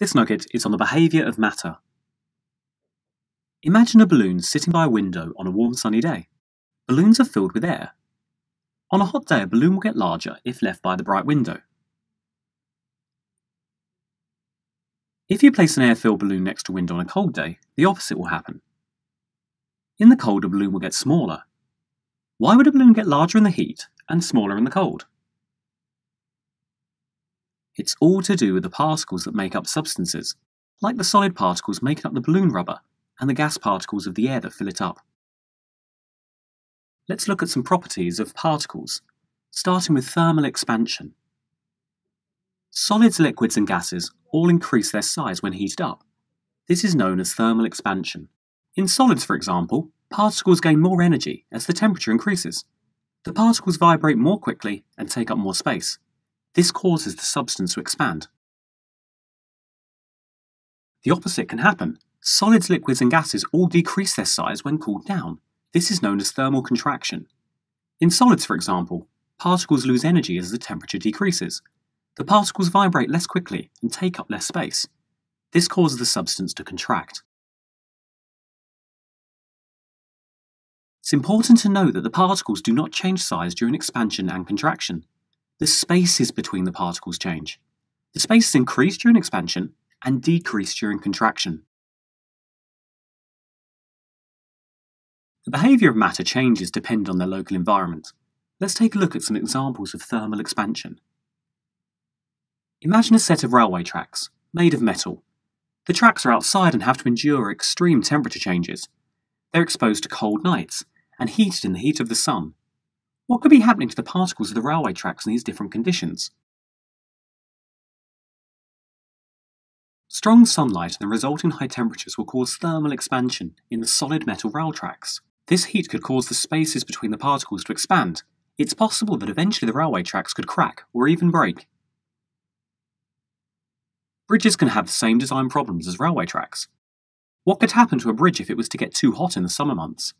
This nugget is on the behaviour of matter. Imagine a balloon sitting by a window on a warm sunny day. Balloons are filled with air. On a hot day, a balloon will get larger if left by the bright window. If you place an air-filled balloon next to a window on a cold day, the opposite will happen. In the cold, a balloon will get smaller. Why would a balloon get larger in the heat and smaller in the cold? It's all to do with the particles that make up substances, like the solid particles making up the balloon rubber and the gas particles of the air that fill it up. Let's look at some properties of particles, starting with thermal expansion. Solids, liquids and gases all increase their size when heated up. This is known as thermal expansion. In solids, for example, particles gain more energy as the temperature increases. The particles vibrate more quickly and take up more space. This causes the substance to expand. The opposite can happen. Solids, liquids and gases all decrease their size when cooled down. This is known as thermal contraction. In solids, for example, particles lose energy as the temperature decreases. The particles vibrate less quickly and take up less space. This causes the substance to contract. It's important to note that the particles do not change size during expansion and contraction. The spaces between the particles change. The spaces increase during expansion and decrease during contraction. The behaviour of matter changes depending on their local environment. Let's take a look at some examples of thermal expansion. Imagine a set of railway tracks, made of metal. The tracks are outside and have to endure extreme temperature changes. They're exposed to cold nights and heated in the heat of the sun. What could be happening to the particles of the railway tracks in these different conditions? Strong sunlight and the resulting high temperatures will cause thermal expansion in the solid metal rail tracks. This heat could cause the spaces between the particles to expand. It's possible that eventually the railway tracks could crack or even break. Bridges can have the same design problems as railway tracks. What could happen to a bridge if it was to get too hot in the summer months?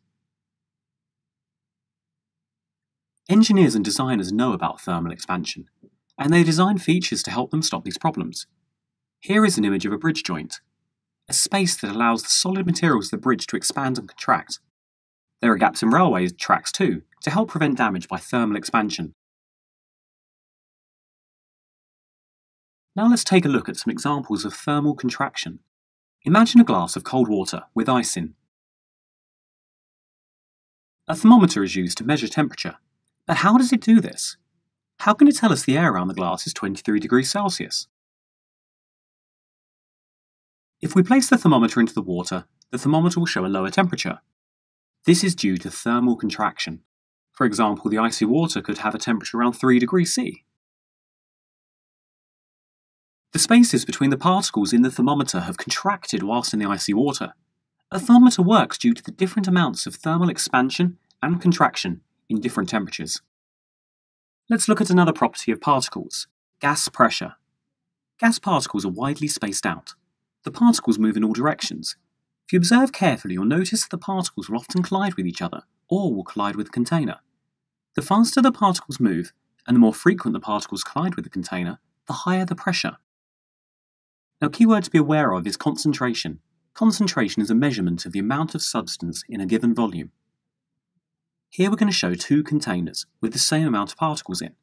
Engineers and designers know about thermal expansion, and they design features to help them stop these problems. Here is an image of a bridge joint, a space that allows the solid materials of the bridge to expand and contract. There are gaps in railway tracks too, to help prevent damage by thermal expansion. Now let's take a look at some examples of thermal contraction. Imagine a glass of cold water with ice in. A thermometer is used to measure temperature, but how does it do this? How can it tell us the air around the glass is 23 degrees Celsius? If we place the thermometer into the water, the thermometer will show a lower temperature. This is due to thermal contraction. For example, the icy water could have a temperature around 3 degrees C. The spaces between the particles in the thermometer have contracted whilst in the icy water. A thermometer works due to the different amounts of thermal expansion and contraction in different temperatures. Let's look at another property of particles, gas pressure. Gas particles are widely spaced out. The particles move in all directions. If you observe carefully, you'll notice that the particles will often collide with each other or will collide with a container. The faster the particles move and the more frequent the particles collide with the container, the higher the pressure. Now, a key word to be aware of is concentration. Concentration is a measurement of the amount of substance in a given volume. Here we're going to show two containers with the same amount of particles in.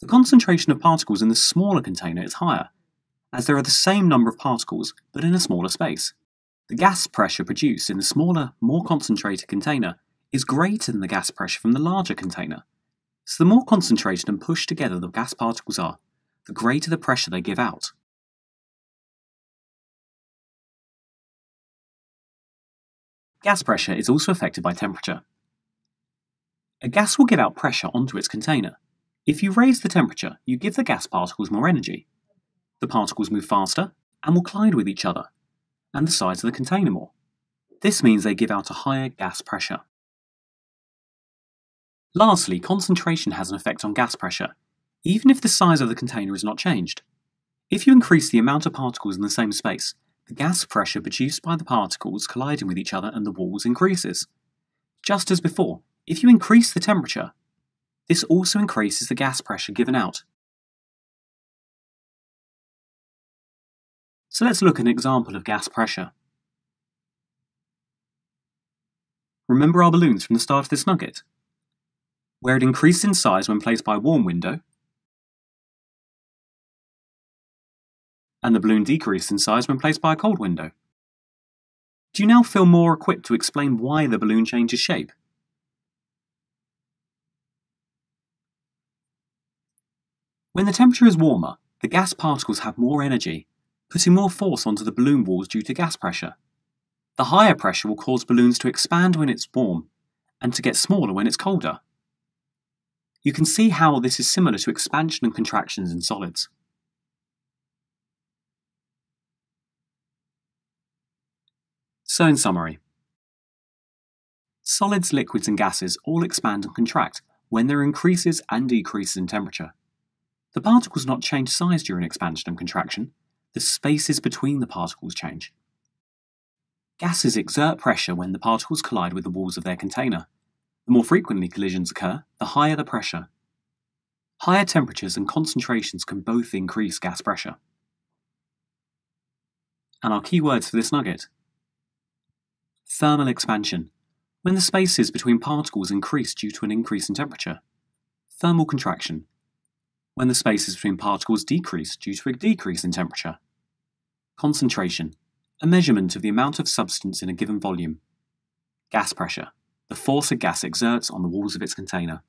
The concentration of particles in the smaller container is higher, as there are the same number of particles but in a smaller space. The gas pressure produced in the smaller, more concentrated container is greater than the gas pressure from the larger container. So the more concentrated and pushed together the gas particles are, the greater the pressure they give out. Gas pressure is also affected by temperature. A gas will give out pressure onto its container. If you raise the temperature, you give the gas particles more energy. The particles move faster and will collide with each other, and the size of the container more. This means they give out a higher gas pressure. Lastly, concentration has an effect on gas pressure, even if the size of the container is not changed. If you increase the amount of particles in the same space, the gas pressure produced by the particles colliding with each other and the walls increases. Just as before, if you increase the temperature, this also increases the gas pressure given out. So let's look at an example of gas pressure. Remember our balloons from the start of this nugget, where it increased in size when placed by a warm window, and the balloon decreased in size when placed by a cold window. Do you now feel more equipped to explain why the balloon changes shape? When the temperature is warmer, the gas particles have more energy, putting more force onto the balloon walls due to gas pressure. The higher pressure will cause balloons to expand when it's warm, and to get smaller when it's colder. You can see how this is similar to expansion and contractions in solids. So in summary, solids, liquids and gases all expand and contract when there are increases and decreases in temperature. The particles not change size during expansion and contraction, the spaces between the particles change. Gases exert pressure when the particles collide with the walls of their container. The more frequently collisions occur, the higher the pressure. Higher temperatures and concentrations can both increase gas pressure. And our key words for this nugget: thermal expansion, when the spaces between particles increase due to an increase in temperature. Thermal contraction, when the spaces between particles decrease due to a decrease in temperature. Concentration, a measurement of the amount of substance in a given volume. Gas pressure, the force a gas exerts on the walls of its container.